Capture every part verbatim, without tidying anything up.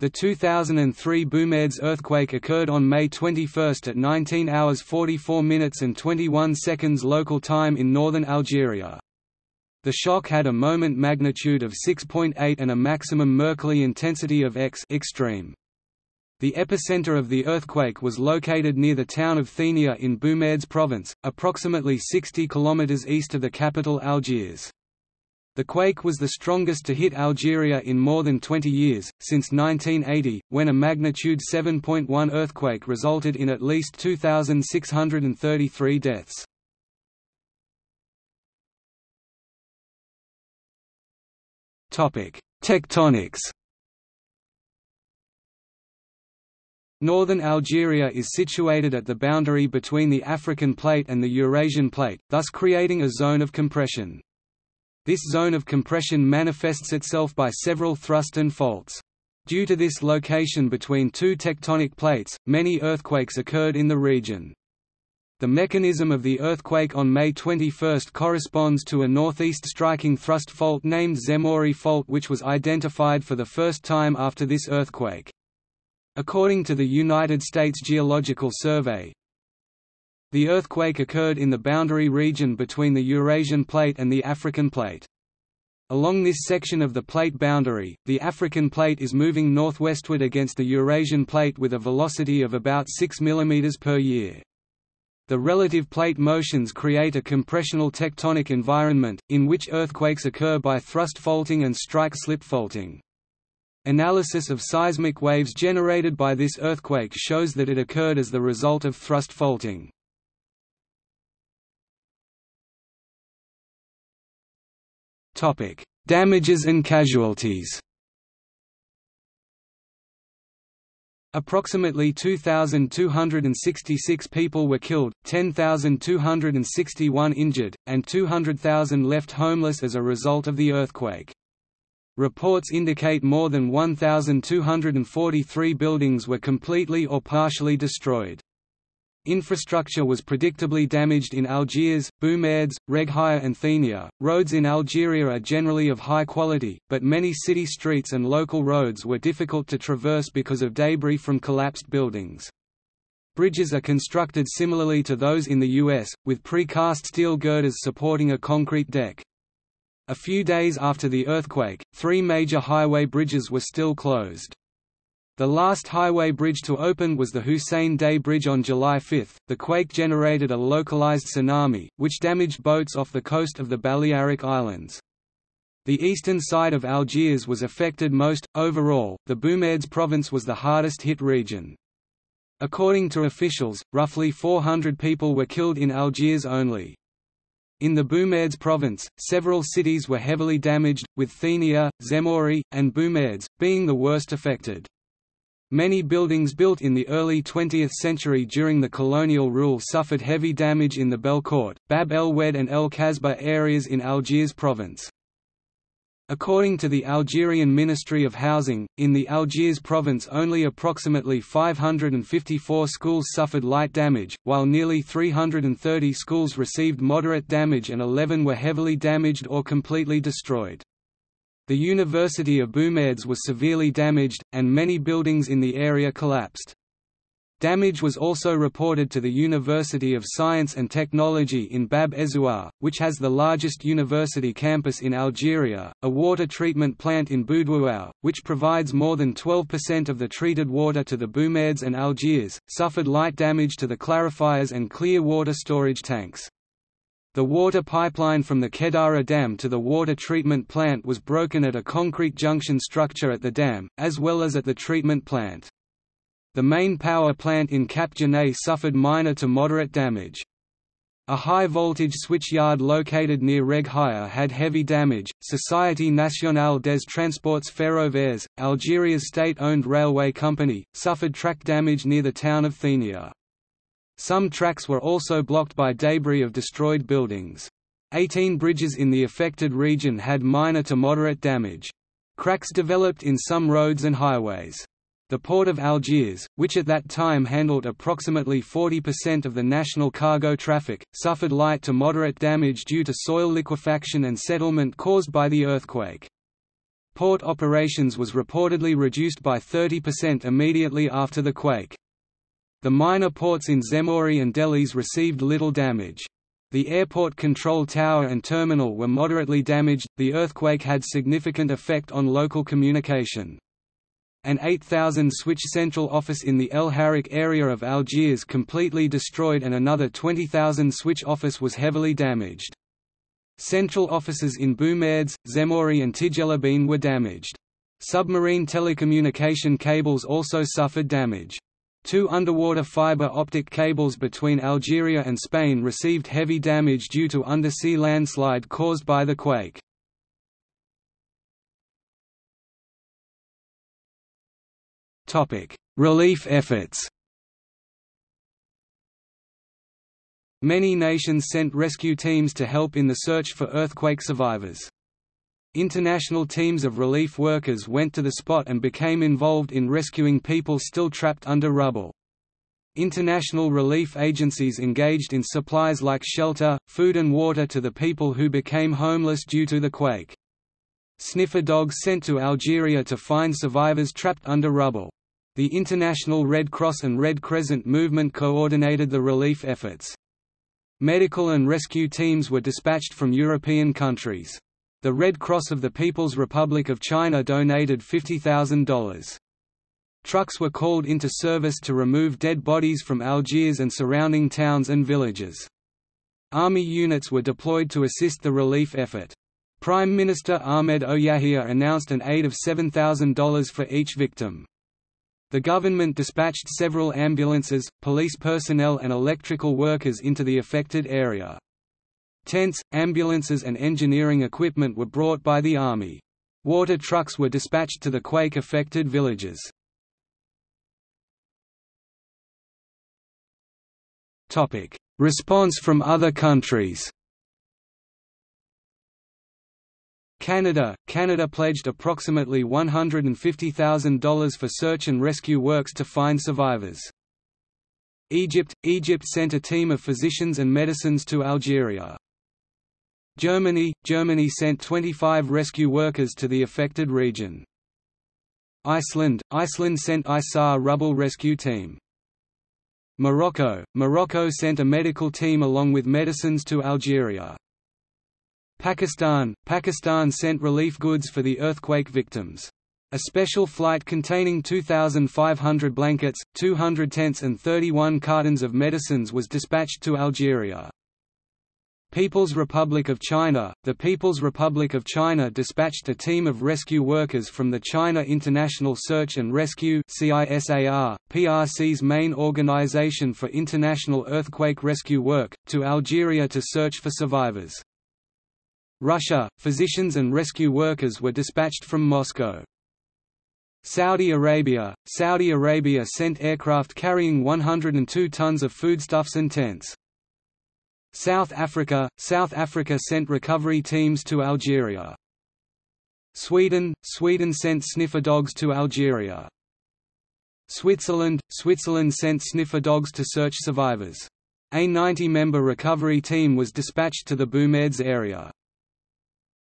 The two thousand three Boumerdès earthquake occurred on May twenty-first at nineteen hours forty-four minutes and twenty-one seconds local time in northern Algeria. The shock had a moment magnitude of six point eight and a maximum Mercalli intensity of X extreme. The epicenter of the earthquake was located near the town of Thénia in Boumerdès Province, approximately sixty kilometers east of the capital Algiers. The quake was the strongest to hit Algeria in more than twenty years, since nineteen eighty, when a magnitude seven point one earthquake resulted in at least two thousand six hundred thirty-three deaths. Tectonics. Northern Algeria is situated at the boundary between the African plate and the Eurasian plate, thus creating a zone of compression. This zone of compression manifests itself by several thrust and faults. Due to this location between two tectonic plates, many earthquakes occurred in the region. The mechanism of the earthquake on May twenty-first corresponds to a northeast striking thrust fault named Zemori Fault, which was identified for the first time after this earthquake. According to the United States Geological Survey, the earthquake occurred in the boundary region between the Eurasian plate and the African plate. Along this section of the plate boundary, the African plate is moving northwestward against the Eurasian plate with a velocity of about six millimeters per year. The relative plate motions create a compressional tectonic environment, in which earthquakes occur by thrust faulting and strike-slip faulting. Analysis of seismic waves generated by this earthquake shows that it occurred as the result of thrust faulting. Topic: Damages and casualties. Approximately two thousand two hundred sixty-six people were killed, ten thousand two hundred sixty-one injured, and two hundred thousand left homeless as a result of the earthquake. Reports indicate more than one thousand two hundred forty-three buildings were completely or partially destroyed. Infrastructure was predictably damaged in Algiers, Boumerdès, Reghaïa and Thénia. Roads in Algeria are generally of high quality, but many city streets and local roads were difficult to traverse because of debris from collapsed buildings. Bridges are constructed similarly to those in the U S, with pre-cast steel girders supporting a concrete deck. A few days after the earthquake, three major highway bridges were still closed. The last highway bridge to open was the Hussein Dey Bridge on July fifth. The quake generated a localized tsunami, which damaged boats off the coast of the Balearic Islands. The eastern side of Algiers was affected most. Overall, the Boumerdès province was the hardest hit region. According to officials, roughly four hundred people were killed in Algiers only. In the Boumerdès province, several cities were heavily damaged, with Thénia, Zemouri, and Boumerdès being the worst affected. Many buildings built in the early twentieth century during the colonial rule suffered heavy damage in the Belcourt, Bab-el-Wed and El-Kazbah areas in Algiers province. According to the Algerian Ministry of Housing, in the Algiers province only approximately five hundred fifty-four schools suffered light damage, while nearly three hundred thirty schools received moderate damage and eleven were heavily damaged or completely destroyed. The University of Boumerdès was severely damaged, and many buildings in the area collapsed. Damage was also reported to the University of Science and Technology in Bab Ezzouar, which has the largest university campus in Algeria, a water treatment plant in Boudouaou, which provides more than twelve percent of the treated water to the Boumerdès and Algiers, suffered light damage to the clarifiers and clear water storage tanks. The water pipeline from the Keddara Dam to the water treatment plant was broken at a concrete junction structure at the dam, as well as at the treatment plant. The main power plant in Cap Djinet suffered minor to moderate damage. A high-voltage switchyard located near Reghaïa had heavy damage. Société Nationale des Transports Ferroviaires, Algeria's state-owned railway company, suffered track damage near the town of Thénia. Some tracks were also blocked by debris of destroyed buildings. eighteen bridges in the affected region had minor to moderate damage. Cracks developed in some roads and highways. The port of Algiers, which at that time handled approximately forty percent of the national cargo traffic, suffered light to moderate damage due to soil liquefaction and settlement caused by the earthquake. Port operations was reportedly reduced by thirty percent immediately after the quake. The minor ports in Zemori and Dellys received little damage. The airport control tower and terminal were moderately damaged. The earthquake had significant effect on local communication. An eight thousand switch central office in the El Harrach area of Algiers completely destroyed and another twenty thousand switch office was heavily damaged. Central offices in Boumerdès, Zemouri and Tijelabine were damaged. Submarine telecommunication cables also suffered damage. Two underwater fiber optic cables between Algeria and Spain received heavy damage due to undersea landslide caused by the quake. Relief efforts. Many nations sent rescue teams to help in the search for earthquake survivors. International teams of relief workers went to the spot and became involved in rescuing people still trapped under rubble. International relief agencies engaged in supplies like shelter, food and water to the people who became homeless due to the quake. Sniffer dogs sent to Algeria to find survivors trapped under rubble. The International Red Cross and Red Crescent movement coordinated the relief efforts. Medical and rescue teams were dispatched from European countries. The Red Cross of the People's Republic of China donated fifty thousand dollars. Trucks were called into service to remove dead bodies from Algiers and surrounding towns and villages. Army units were deployed to assist the relief effort. Prime Minister Ahmed Ouyahia announced an aid of seven thousand dollars for each victim. The government dispatched several ambulances, police personnel and electrical workers into the affected area. Tents, ambulances and engineering equipment were brought by the army. Water trucks were dispatched to the quake-affected villages. Response from other countries. Canada – Canada pledged approximately one hundred fifty thousand dollars for search and rescue works to find survivors. Egypt – Egypt sent a team of physicians and medicines to Algeria. Germany – Germany sent twenty-five rescue workers to the affected region. Iceland – Iceland sent ISAR rubble rescue team. Morocco – Morocco sent a medical team along with medicines to Algeria. Pakistan – Pakistan sent relief goods for the earthquake victims. A special flight containing two thousand five hundred blankets, two hundred tents and thirty-one cartons of medicines was dispatched to Algeria. People's Republic of China – The People's Republic of China dispatched a team of rescue workers from the China International Search and Rescue (C I S A R), P R C's main organization for international earthquake rescue work, to Algeria to search for survivors. Russia – Physicians and rescue workers were dispatched from Moscow. Saudi Arabia – Saudi Arabia sent aircraft carrying one hundred two tons of foodstuffs and tents. South Africa – South Africa sent recovery teams to Algeria. Sweden – Sweden sent sniffer dogs to Algeria. Switzerland – Switzerland sent sniffer dogs to search survivors. A ninety-member recovery team was dispatched to the Boumerdès area.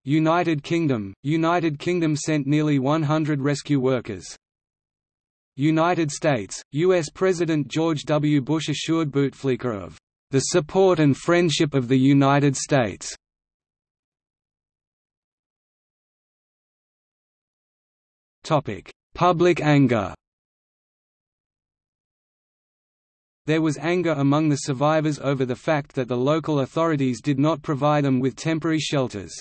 United Kingdom – United Kingdom sent nearly one hundred rescue workers. United States – U S President George W. Bush assured Bouteflika of "...the support and friendship of the United States". Public anger. There was anger among the survivors over the fact that the local authorities did not provide them with temporary shelters.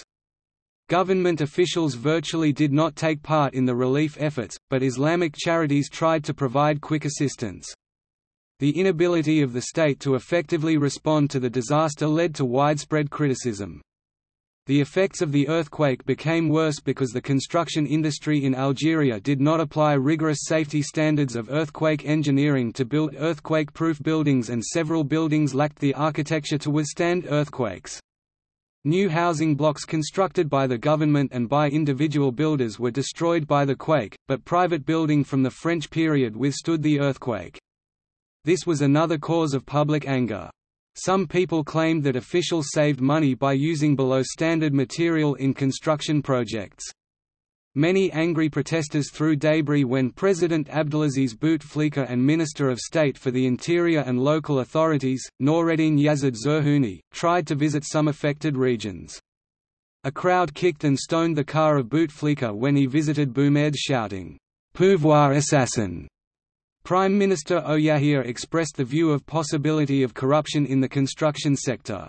Government officials virtually did not take part in the relief efforts, but Islamic charities tried to provide quick assistance. The inability of the state to effectively respond to the disaster led to widespread criticism. The effects of the earthquake became worse because the construction industry in Algeria did not apply rigorous safety standards of earthquake engineering to build earthquake-proof buildings, and several buildings lacked the architecture to withstand earthquakes. New housing blocks constructed by the government and by individual builders were destroyed by the quake, but private building from the French period withstood the earthquake. This was another cause of public anger. Some people claimed that officials saved money by using below-standard material in construction projects. Many angry protesters threw debris when President Abdelaziz Bouteflika and Minister of State for the Interior and local authorities, Noureddin Yazid Zerhouni, tried to visit some affected regions. A crowd kicked and stoned the car of Bouteflika when he visited Boumerdès, shouting, "Pouvoir assassin!" Prime Minister Ouyahia expressed the view of possibility of corruption in the construction sector.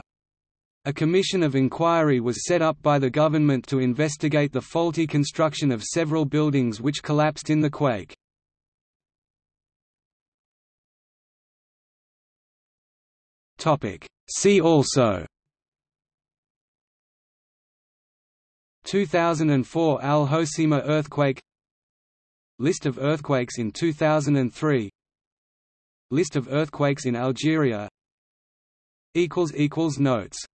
A commission of inquiry was set up by the government to investigate the faulty construction of several buildings which collapsed in the quake. See also two thousand four Al-Hoceima earthquake, List of earthquakes in two thousand three, List of earthquakes in Algeria. Notes